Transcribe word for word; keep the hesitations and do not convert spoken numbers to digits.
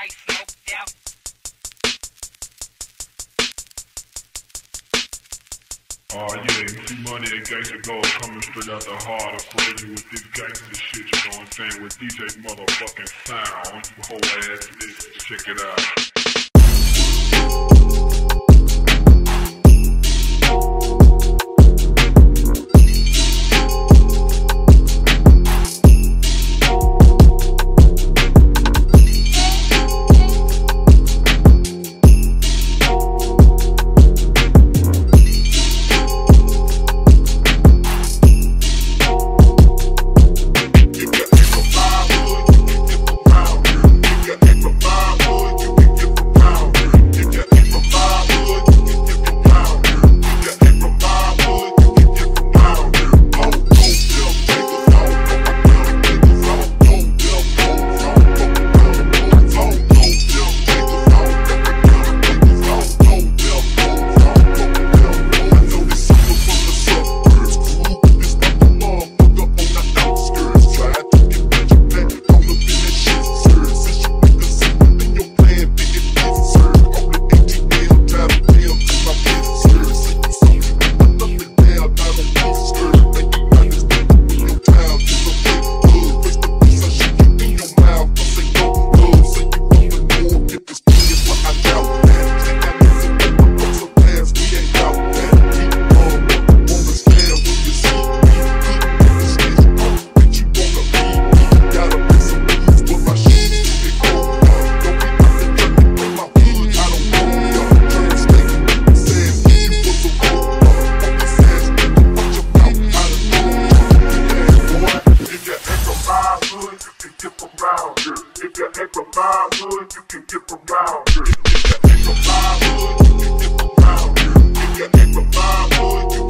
myself down. Oh yeah, you see money and gangster gold coming straight out the heart. I'm crazy with this gangster shit, you know what I'm saying? With D J motherfucking sound, you whole ass niggas, check it out. If you ain't from my hood, you can get from my hood. If you ain't from my hood, you can get from my hood.